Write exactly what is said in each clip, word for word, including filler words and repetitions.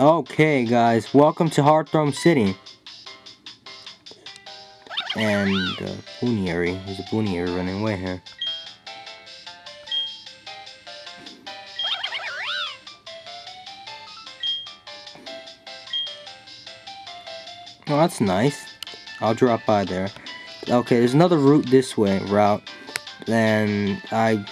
Okay guys, welcome to Hearthome City. And uh, Buneary, there's a Buneary running away here. Oh, that's nice. I'll drop by there. Okay, there's another route this way, route, and I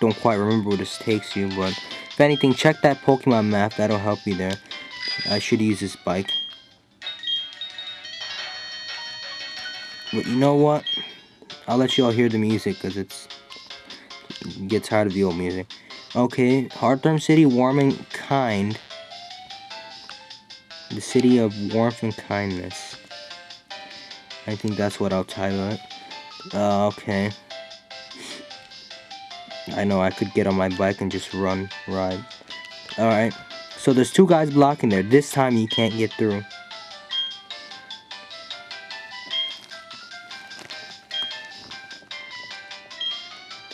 don't quite remember where this takes you, but if anything, check that Pokemon map, that'll help you there. I should use this bike. But you know what? I'll let you all hear the music, because it's... You get tired of the old music. Okay, Hearthome City, warm and kind. The city of warmth and kindness. I think that's what I'll title it. Uh, okay. I know I could get on my bike and just run, ride. Alright. So there's two guys blocking there. This time you can't get through.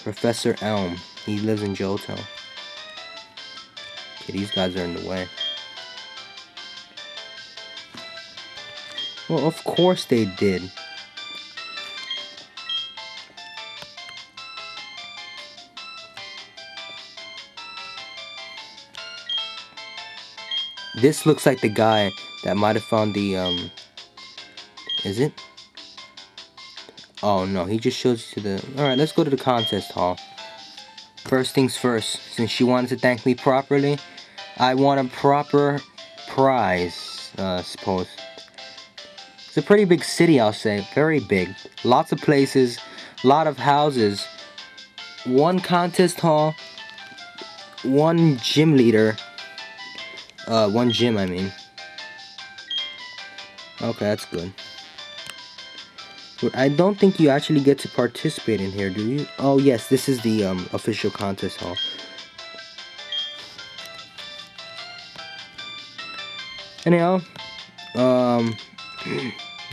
Professor Elm. He lives in Johto. Okay, these guys are in the way. Well, of course they did. This looks like the guy that might have found the, um... Is it? Oh, no, he just shows you to the... Alright, let's go to the contest hall. First things first, since she wanted to thank me properly, I want a proper prize, uh, I suppose. It's a pretty big city, I'll say. Very big. Lots of places. Lot of houses. One contest hall. One gym leader. Uh, one gym, I mean. Okay, that's good. I don't think you actually get to participate in here, do you? Oh, yes. This is the um, official contest hall. Anyhow. Um...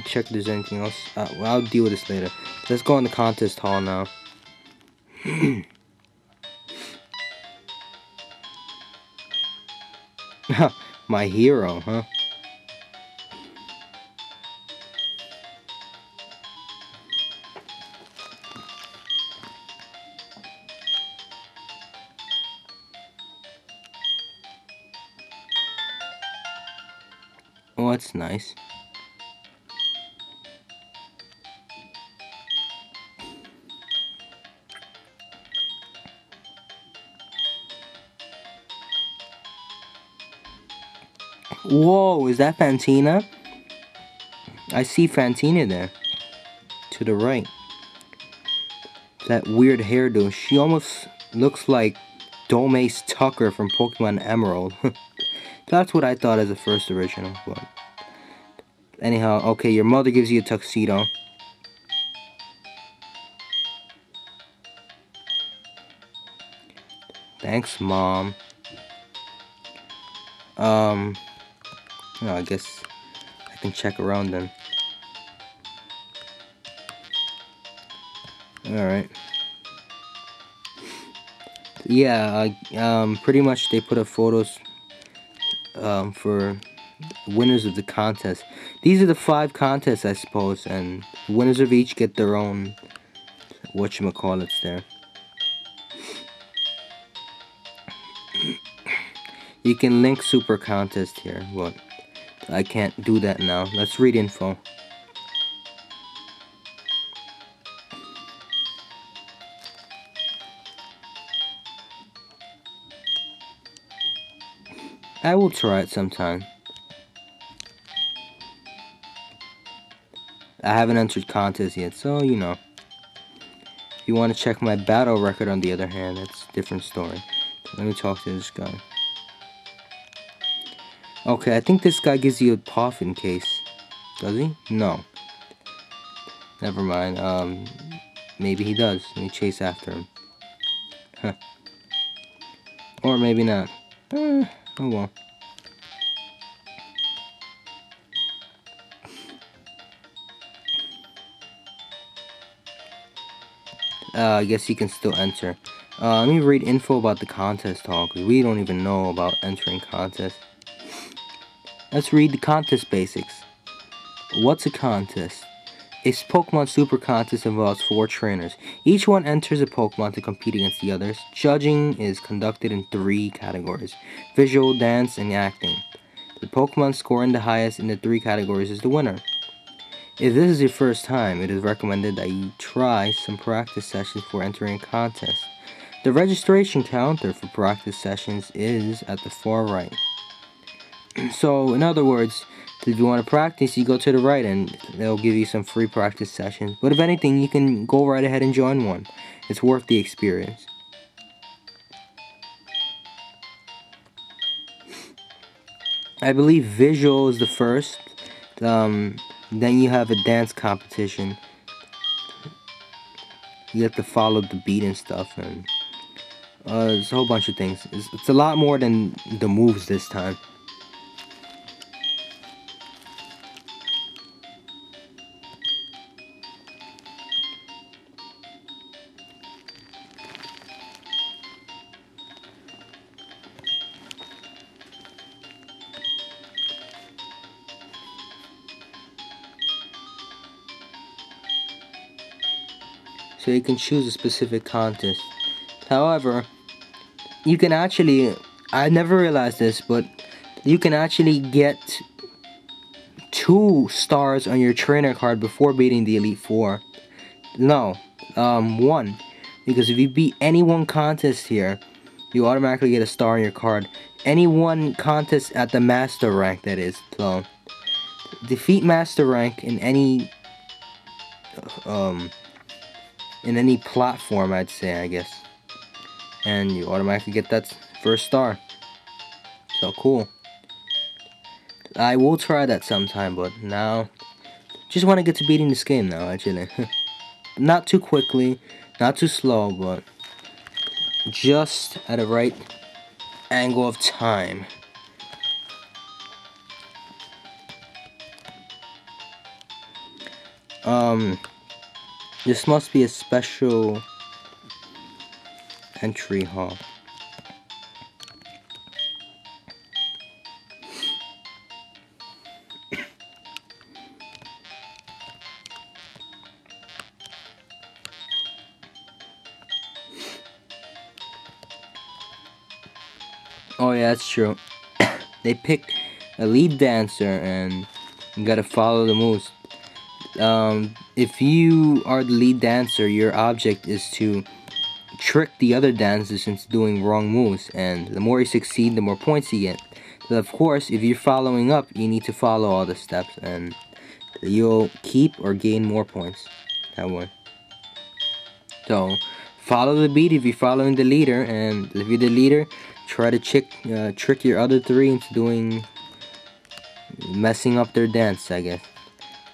Check if there's anything else. Uh, well, I'll deal with this later. Let's go in the contest hall now. My hero, huh? Oh, that's nice. Whoa, is that Fantina? I see Fantina there. To the right. That weird hairdo. She almost looks like Domeis Tucker from Pokemon Emerald. That's what I thought as the first original. But anyhow, okay, your mother gives you a tuxedo. Thanks, Mom. Um... No, I guess I can check around then. Alright. Yeah, I, um, pretty much they put up photos um, for winners of the contest. These are the five contests, I suppose, and winners of each get their own whatchamacallits there. You can link Super Contest here, but I can't do that now. Let's read info. I will try it sometime. I haven't entered contests yet, so you know. If you want to check my battle record on the other hand, that's a different story. Let me talk to this guy. Okay, I think this guy gives you a puffin case. Does he? No. Never mind. Um, maybe he does. Let me chase after him. Huh. Or maybe not. Eh, oh well. Uh, I guess you can still enter. Uh, let me read info about the contest hall, because we don't even know about entering contests. Let's read the contest basics. What's a contest? A Pokemon Super Contest involves four trainers. Each one enters a Pokemon to compete against the others. Judging is conducted in three categories: visual, dance, and acting. The Pokemon scoring the highest in the three categories is the winner. If this is your first time, it is recommended that you try some practice sessions before entering a contest. The registration counter for practice sessions is at the far right. So, in other words, if you want to practice, you go to the right and they'll give you some free practice sessions. But if anything, you can go right ahead and join one. It's worth the experience. I believe visual is the first. Um, then you have a dance competition. You have to follow the beat and stuff. And uh, there's a whole bunch of things. It's, it's a lot more than the moves this time. So you can choose a specific contest. However, you can actually, I never realized this, but you can actually get two stars on your trainer card before beating the Elite Four. No, um, one. Because if you beat any one contest here, you automatically get a star on your card. Any one contest at the Master Rank, that is. So, defeat Master Rank in any, um... in any platform, I'd say, I guess. And you automatically get that first star. So cool. I will try that sometime, but now just want to get to beating this game now, actually. Not too quickly, not too slow, but just at a right angle of time. Um... This must be a special entry hall. Oh yeah, that's true. They pick a lead dancer and you gotta follow the moves. Um, if you are the lead dancer, your object is to trick the other dancers into doing wrong moves, and the more you succeed, the more points you get. So of course, if you're following up, you need to follow all the steps, and you'll keep or gain more points that way. So, follow the beat if you're following the leader, and if you're the leader, try to trick, uh, trick your other three into doing, messing up their dance, I guess.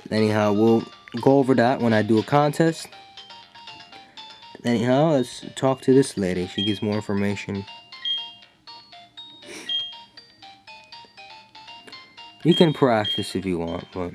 Anyhow, we'll go over that when I do a contest. Anyhow, let's talk to this lady. She gives more information. You can practice if you want, but...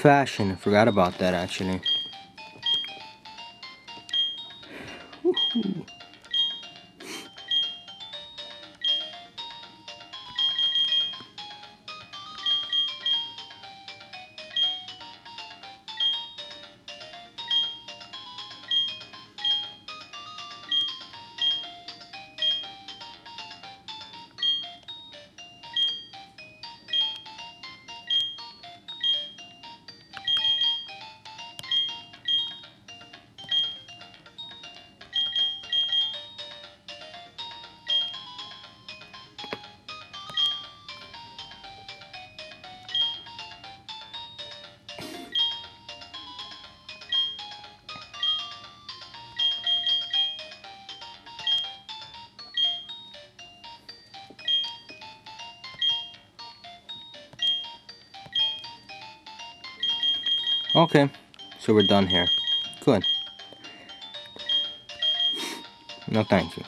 Fashion, forgot about that actually. Okay, so we're done here. Good. No, thank you.